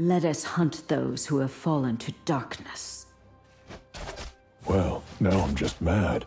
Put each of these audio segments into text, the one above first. Let us hunt those who have fallen to darkness. Well, now I'm just mad.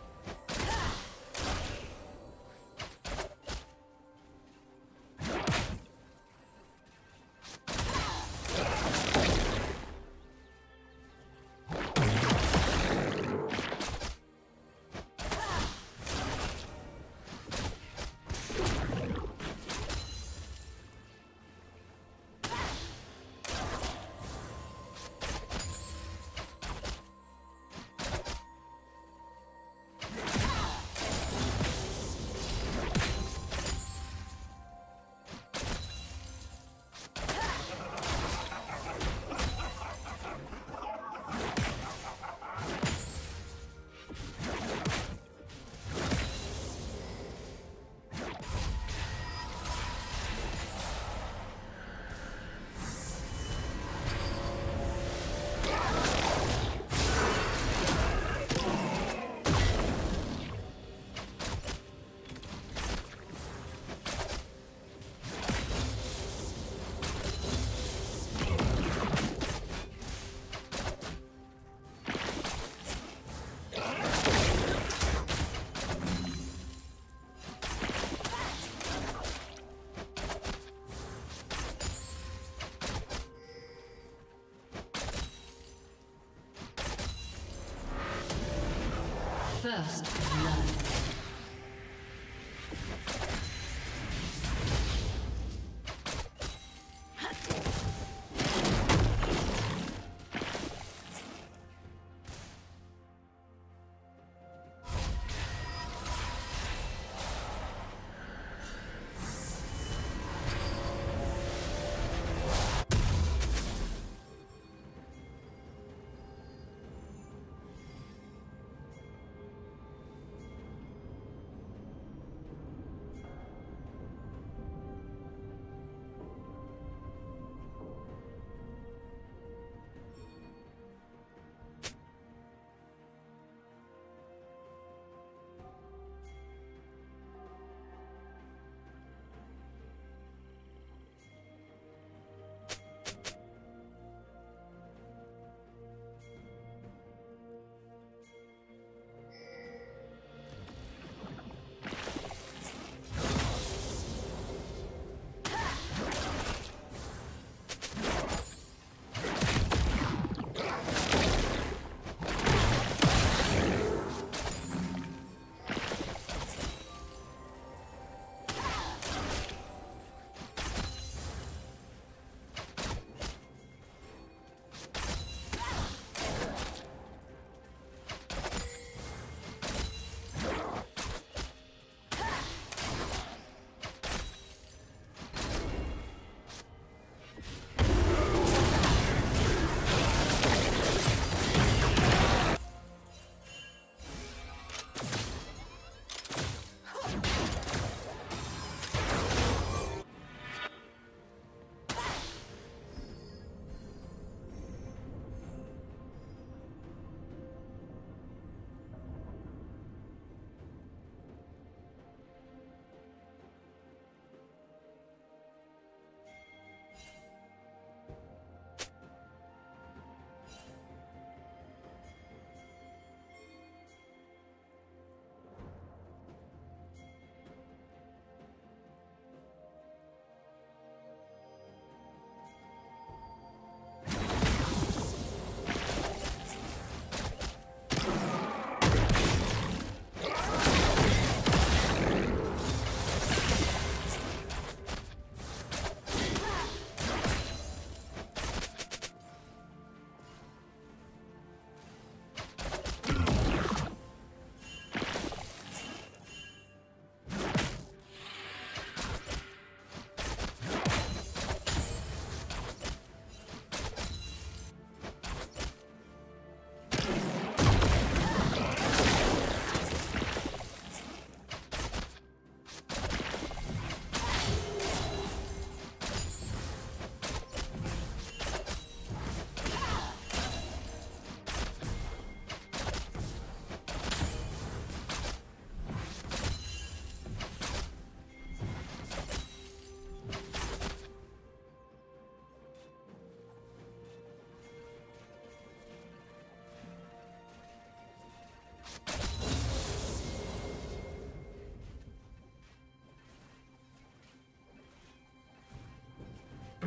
First blood.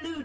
Blue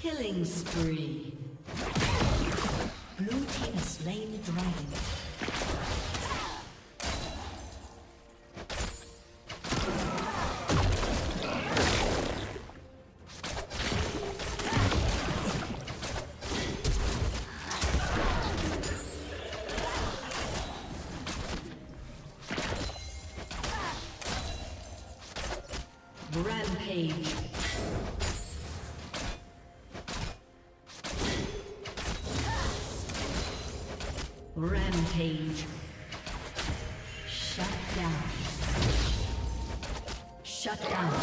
Killing spree. Blue team has slain the dragon. Rampage. Shut down. Shut down.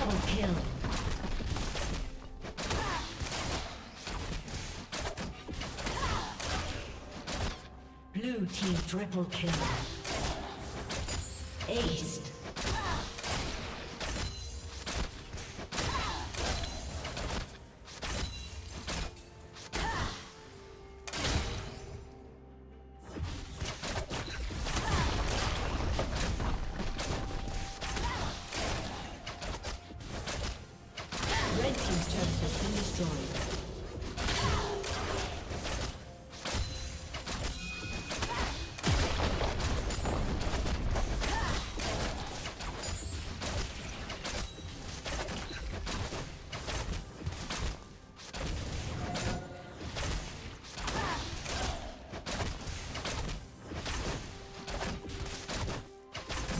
Double kill. Blue team triple kill. Ace.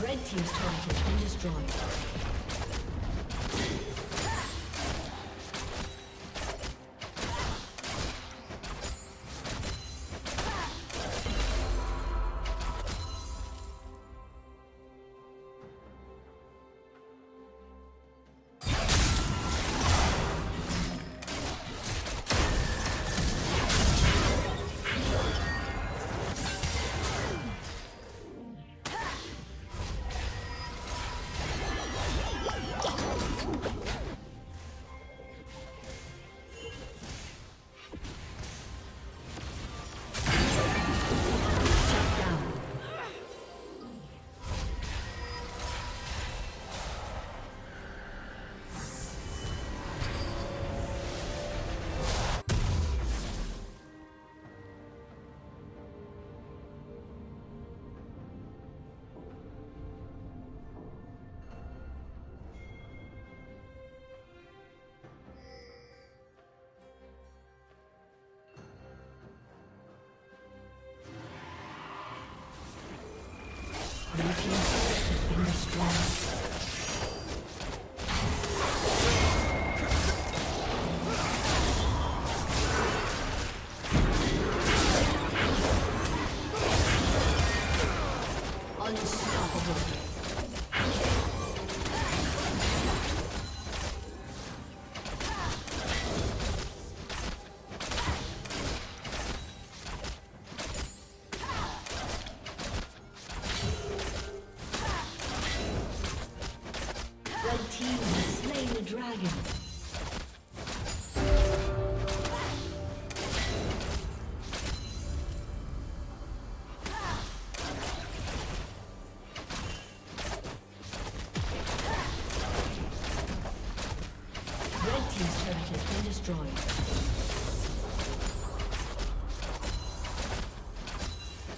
Red team's turret has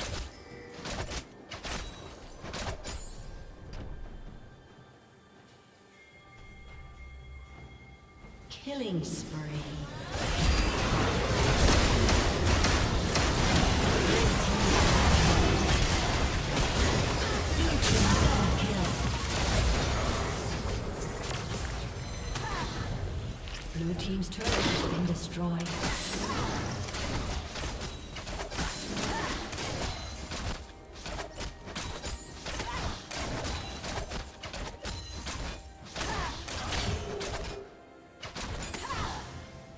been destroyed. Killing spree. Blue team's turret has been destroyed.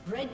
Red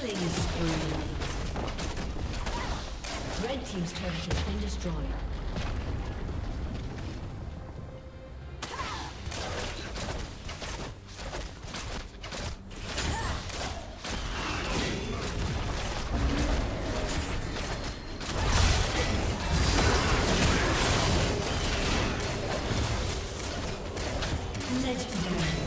Killing spree. Red team's turret has been destroyed. Let's do it.